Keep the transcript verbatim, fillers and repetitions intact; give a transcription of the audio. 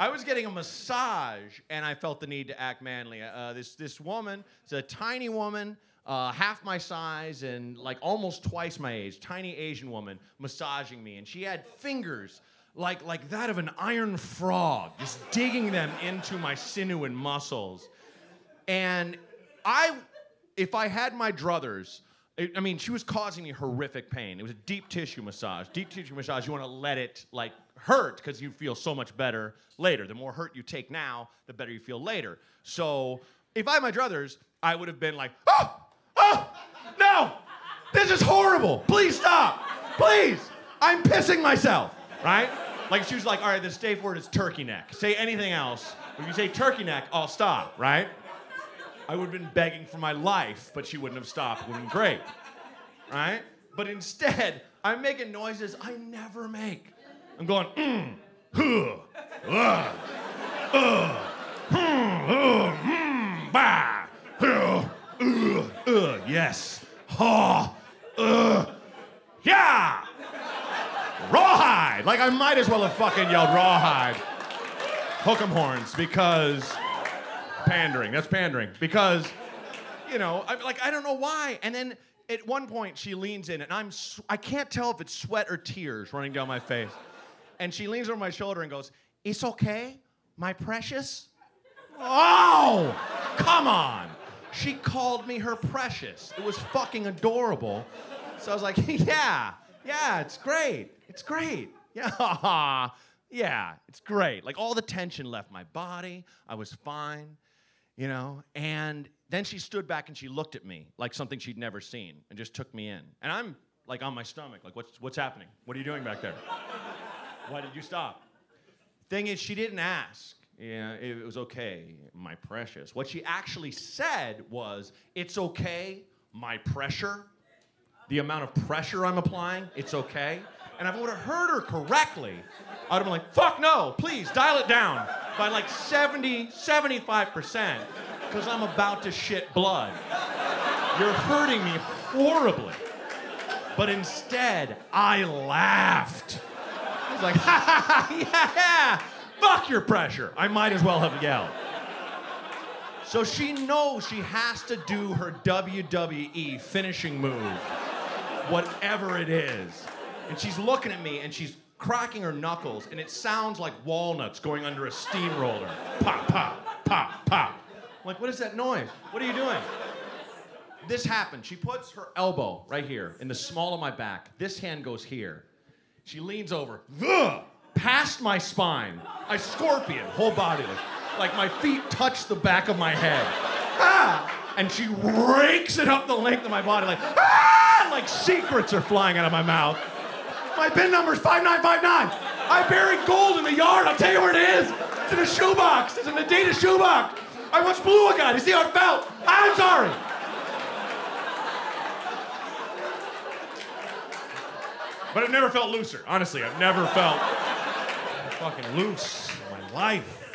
I was getting a massage, and I felt the need to act manly. Uh, this, this woman, it's a tiny woman, uh, half my size and like almost twice my age, tiny Asian woman massaging me, and she had fingers like, like that of an iron frog, just digging them into my sinew and muscles. And I, if I had my druthers, I mean, she was causing me horrific pain. It was a deep tissue massage. Deep tissue massage, you want to let it, like, hurt because you feel so much better later. The more hurt you take now, the better you feel later. So if I had my druthers, I would have been like, oh, oh, no, this is horrible. Please stop. Please. I'm pissing myself, right? Like, she was like, all right, the safe word is turkey neck. Say anything else. If you say turkey neck, I'll stop, right? I would have been begging for my life, but she wouldn't have stopped. It would have been great, right? But instead, I'm making noises I never make. I'm going, mm, huh, uh, uh, hmm, uh, mm, bah, uh, uh, uh, yes, ha, uh, yeah, rawhide. Like, I might as well have fucking yelled rawhide. Hook 'em horns, because... pandering. That's pandering. Because, you know, I'm like, I don't know why. And then at one point she leans in, and I'm I can't tell if it's sweat or tears running down my face. And she leans over my shoulder and goes, "It's okay, my precious." Oh, come on. She called me her precious. It was fucking adorable. So I was like, yeah, yeah, it's great. It's great. Yeah. Yeah, it's great. Like, all the tension left my body. I was fine. You know, and then she stood back and she looked at me like something she'd never seen and just took me in. And I'm like on my stomach, like, what's, what's happening? What are you doing back there? Why did you stop? Thing is, she didn't ask, yeah, it was okay, my precious. What she actually said was, it's okay, my pressure. The amount of pressure I'm applying, it's okay. And if I would have heard her correctly, I would have been like, fuck no, please, dial it down by like seventy, seventy-five percent, because I'm about to shit blood. You're hurting me horribly. But instead, I laughed. I was like, ha ha ha, yeah, fuck your pressure. I might as well have yelled. So she knows she has to do her W W E finishing move, whatever it is. And she's looking at me, and she's cracking her knuckles, and it sounds like walnuts going under a steamroller. Pop, pop, pop, pop. I'm like, what is that noise? What are you doing? This happened. She puts her elbow right here in the small of my back. This hand goes here. She leans over, ugh, past my spine. I scorpion, whole body. Like, my feet touch the back of my head. Ah! And she rakes it up the length of my body, like, ah! Like secrets are flying out of my mouth. My bin number's five nine five nine. I buried gold in the yard. I'll tell you where it is. It's in a shoebox. It's in the data shoebox. I once blew a guy to see how it felt. I'm sorry. But I've never felt looser. Honestly, I've never felt fucking loose in my life.